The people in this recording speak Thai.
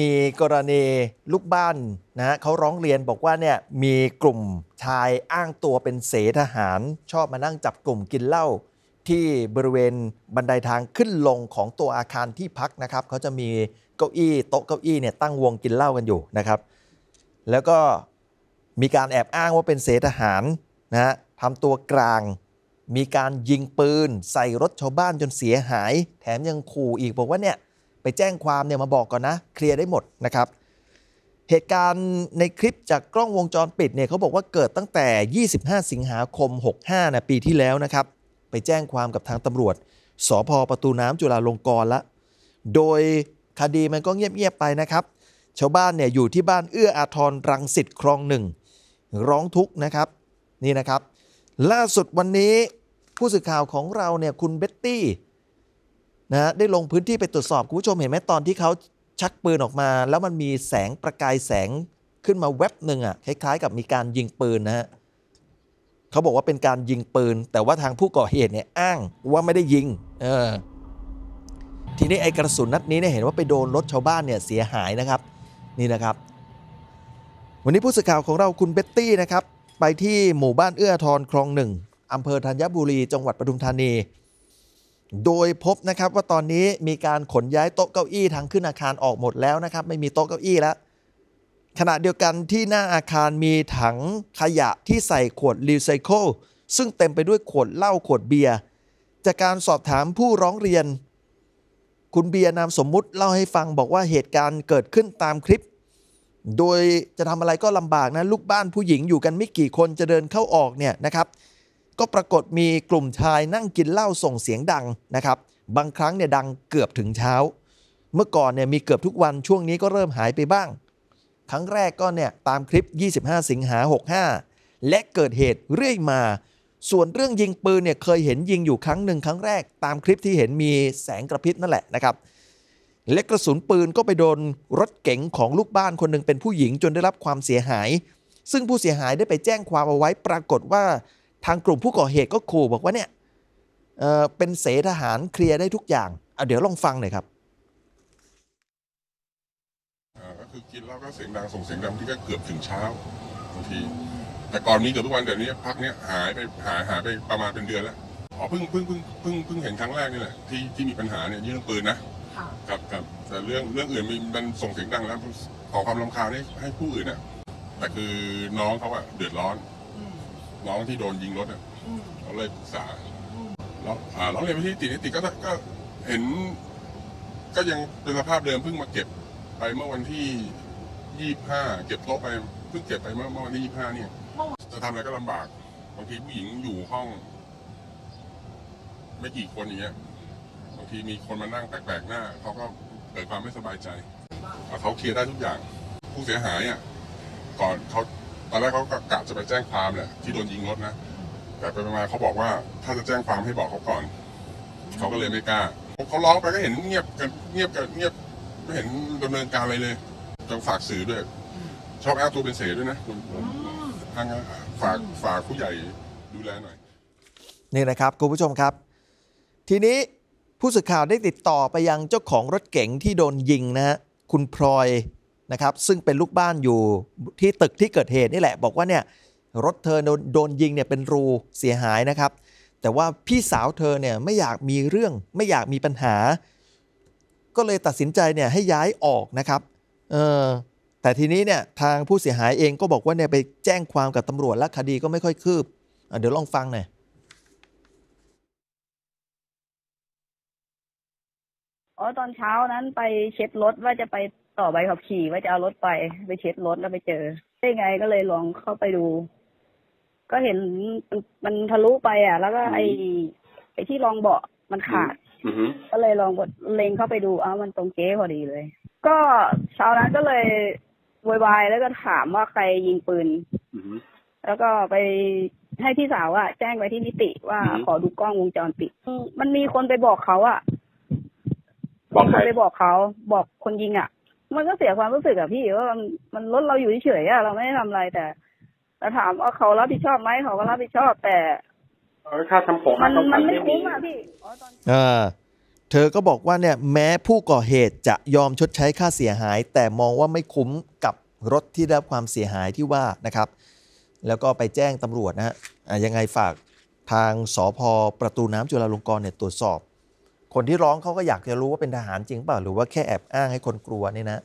มีกรณีลูกบ้านนะเขาร้องเรียนบอกว่าเนี่ยมีกลุ่มชายอ้างตัวเป็นเสทหารชอบมานั่งจับกลุ่มกินเหล้าที่บริเวณบันไดทางขึ้นลงของตัวอาคารที่พักนะครับเขาจะมีเก้าอี้โต๊ะเก้าอี้เนี่ยตั้งวงกินเหล้ากันอยู่นะครับแล้วก็มีการแอบอ้างว่าเป็นเสทหารนะฮะทำตัวกลางมีการยิงปืนใส่รถชาวบ้านจนเสียหายแถมยังขู่อีกบอกว่าเนี่ยไปแจ้งความเนี่ยมาบอกก่อนนะเคลียร์ได้หมดนะครับเหตุการณ์ในคลิปจากกล้องวงจรปิดเนี่ยเขาบอกว่าเกิดตั้งแต่25สิงหาคม65นะปีที่แล้วนะครับไปแจ้งความกับทางตำรวจสภ.ประตูน้ำจุฬาลงกรณ์ละโดยคดีมันก็เงียบๆไปนะครับชาวบ้านเนี่ยอยู่ที่บ้านเอื้ออาทรรังสิตคลองหนึ่งร้องทุกข์นะครับนี่นะครับล่าสุดวันนี้ผู้สื่อข่าวของเราเนี่ยคุณเบ็ตตี้นะได้ลงพื้นที่ไปตรวจสอบคุณผู้ชมเห็นไหมตอนที่เขาชักปืนออกมาแล้วมันมีแสงประกายแสงขึ้นมาแวบหนึ่งอ่ะคล้ายๆกับมีการยิงปืนนะฮะเขาบอกว่าเป็นการยิงปืนแต่ว่าทางผู้ก่อเหตุเนี่ยอ้างว่าไม่ได้ยิงทีนี้ไอ้กระสุนนัดนี้เนี่ยเห็นว่าไปโดนรถชาวบ้านเนี่ยเสียหายนะครับนี่นะครับวันนี้ผู้สื่อข่าวของเราคุณเบ็ตตี้นะครับไปที่หมู่บ้านเอื้ออาทรคลองหนึ่งอำเภอธัญบุรีจังหวัดปทุมธานีโดยพบนะครับว่าตอนนี้มีการขนย้ายโต๊ะเก้าอี้ทางขึ้นอาคารออกหมดแล้วนะครับไม่มีโต๊ะเก้าอี้แล้วขณะเดียวกันที่หน้าอาคารมีถังขยะที่ใส่ขวดรีไซเคิลซึ่งเต็มไปด้วยขวดเหล้าขวดเบียร์จากการสอบถามผู้ร้องเรียนคุณเบียร์นามสมมุติเล่าให้ฟังบอกว่าเหตุการณ์เกิดขึ้นตามคลิปโดยจะทำอะไรก็ลำบากนะลูกบ้านผู้หญิงอยู่กันไม่กี่คนจะเดินเข้าออกเนี่ยนะครับก็ปรากฏมีกลุ่มชายนั่งกินเหล้าส่งเสียงดังนะครับบางครั้งเนี่ยดังเกือบถึงเช้าเมื่อก่อนเนี่ยมีเกือบทุกวันช่วงนี้ก็เริ่มหายไปบ้างครั้งแรกก็เนี่ยตามคลิป25สิงหา65และเกิดเหตุเรื่อยมาส่วนเรื่องยิงปืนเนี่ยเคยเห็นยิงอยู่ครั้งหนึ่งครั้งแรกตามคลิปที่เห็นมีแสงกระพริบนั่นแหละนะครับและกระสุนปืนก็ไปโดนรถเก๋งของลูกบ้านคนหนึ่งเป็นผู้หญิงจนได้รับความเสียหายซึ่งผู้เสียหายได้ไปแจ้งความเอาไว้ปรากฏว่าทางกลุ่มผู้ก่อเหตุก็ขู่บอกว่าเนี่ยเป็นเสทหารเคลียร์ได้ทุกอย่างเดี๋ยวลองฟังหน่อยครับก็คือกินแล้วก็เสียงดังส่งเสียงดังที่ก็เกือบถึงเช้าบางทีแต่ก่อนนี้เกือบทุกวันเดี๋ยวนี้พักเนี้ยหายไปประมาณเป็นเดือนแล้วอ๋อเพิ่งเห็นครั้งแรกนี่แหละที่มีปัญหาเนี่ยเรื่องปืนนะครับแต่เรื่องอื่นมันส่งเสียงดังแล้วขอความรำคาญให้ผู้อื่นเนี่ยแต่คือน้องเขาอะเดือดร้อนน้องที่โดนยิงรถเนี่ยเราเลยปรึกษาเราเรียนไปที่นิติก็เห็นก็ยังเป็นสภาพเดิมเพิ่งมาเก็บไปเมื่อวันที่25เก็บโต๊ะไปเพิ่งเก็บไปเมื่อวันที่25เนี่ยจะทำอะไรก็ลำบากบางทีผู้หญิงอยู่ห้องไม่กี่คนอย่างเงี้ยบางทีมีคนมานั่งแปลกๆหน้าเขาก็เกิดความไม่สบายใจเขาเคลียร์ได้ทุกอย่างผู้เสียหายอ่ะก่อนเขาตอนแรกเขากะจะไปแจ้งความแหละที่โดนยิงรถนะแต่ไปมาเขาบอกว่าถ้าจะแจ้งความให้บอกเขาก่อนเขาก็เลยไม่กล้าเขาร้องไปก็เห็นเงียบไม่เห็นดำเนินการอะไรเลยต้องฝากสื่อด้วยชอบอ้างตัวเป็นเสด้วยนะทางฝากผู้ใหญ่ดูแลหน่อยนี่นะครับคุณผู้ชมครับทีนี้ผู้สื่อข่าวได้ติดต่อไปยังเจ้าของรถเก๋งที่โดนยิงนะฮะคุณพลอยนะครับซึ่งเป็นลูกบ้านอยู่ที่ตึกที่เกิดเหตุนี่แหละบอกว่าเนี่ยรถเธอโดนยิงเนี่ยเป็นรูเสียหายนะครับแต่ว่าพี่สาวเธอเนี่ยไม่อยากมีเรื่องไม่อยากมีปัญหาก็เลยตัดสินใจเนี่ยให้ย้ายออกนะครับแต่ทีนี้เนี่ยทางผู้เสียหายเองก็บอกว่าเนี่ยไปแจ้งความกับตำรวจและคดีก็ไม่ค่อยคืบเดี๋ยวลองฟังหน่อยตอนเช้านั้นไปเช็ดรถว่าจะไปต่อใบขับขี่ว่าจะเอารถไปเช็ดรถแล้วไปเจอได้ไงก็เลยลองเข้าไปดูก็เห็นมันทะลุไปแล้วก็ไอ้ที่รองเบาะมันขาดก็เลยลองกดเล็งเข้าไปดูมันตรงเก๊พอดีเลยก็เช้านั้นก็เลยโวยวายแล้วก็ถามว่าใครยิงปืนแล้วก็ไปให้พี่สาวแจ้งไปที่นิติว่าขอดูกล้องวงจรปิดมันมีคนไปบอกเขาบอกใครไปบอกเขาบอกคนยิงมันก็เสียความรู้สึกพี่ว่ามันรถเราอยู่เฉยเราไม่ได้ทำอะไรแต่เราถามว่าเขารับผิดชอบไหมเขาก็รับผิดชอบแต่ค่าทำของมันไม่คุ้มพี่ เธอก็บอกว่าเนี่ยแม้ผู้ก่อเหตุจะยอมชดใช้ค่าเสียหายแต่มองว่าไม่คุ้มกับรถที่ได้รับความเสียหายที่ว่านะครับแล้วก็ไปแจ้งตำรวจนะฮะยังไงฝากทางสภ.ประตูน้ำจุฬาลงกรณ์เนี่ยตรวจสอบคนที่ร้องเขาก็อยากจะรู้ว่าเป็นทหารจริงเปล่าหรือว่าแค่แอบอ้างให้คนกลัวนี่นะ